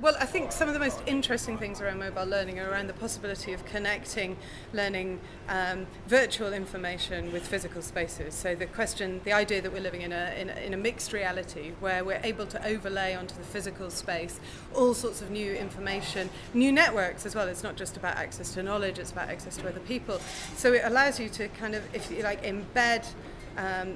Well, I think some of the most interesting things around mobile learning are around the possibility of connecting learning virtual information with physical spaces. So the idea that we're living in a mixed reality where we're able to overlay onto the physical space all sorts of new information, new networks as well. It's not just about access to knowledge, it's about access to other people. So it allows you to kind of, if you like, embed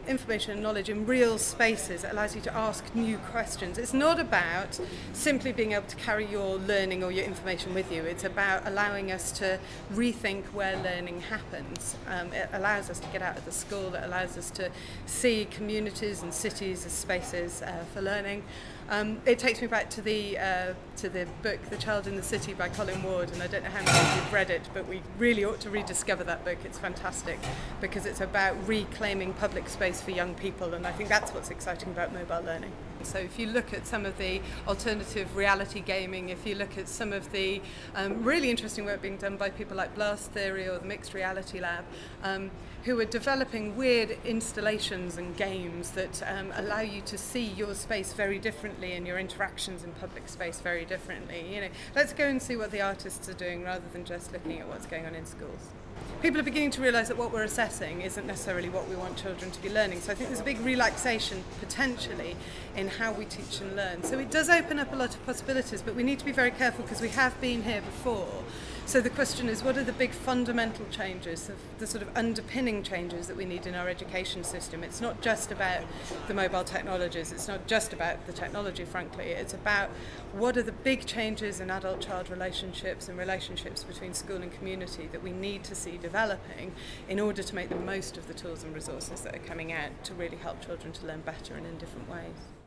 information and knowledge in real spaces. It allows you to ask new questions. It's not about simply being able to carry your learning or your information with you. It's about allowing us to rethink where learning happens. It allows us to get out of the school. It allows us to see communities and cities as spaces for learning. It takes me back to the book The Child in the City by Colin Ward, and I don't know how many of you've read it, but we really ought to rediscover that book. It's fantastic because it's about reclaiming public space for young people, and I think that's what's exciting about mobile learning. So if you look at some of the alternative reality gaming, if you look at some of the really interesting work being done by people like Blast Theory or the Mixed Reality Lab, who are developing weird installations and games that allow you to see your space very differently and your interactions in public space very differently. You know, let's go and see what the artists are doing rather than just looking at what's going on in schools. People are beginning to realise that what we're assessing isn't necessarily what we want children to be learning. So I think there's a big relaxation potentially in how we teach and learn. So it does open up a lot of possibilities, but we need to be very careful because we have been here before. So the question is, what are the big fundamental changes, the sort of underpinning changes that we need in our education system? It's not just about the mobile technologies, it's not just about the technology, frankly. It's about what are the big changes in adult-child relationships and relationships between school and community that we need to see developing in order to make the most of the tools and resources that are coming out to really help children to learn better and in different ways.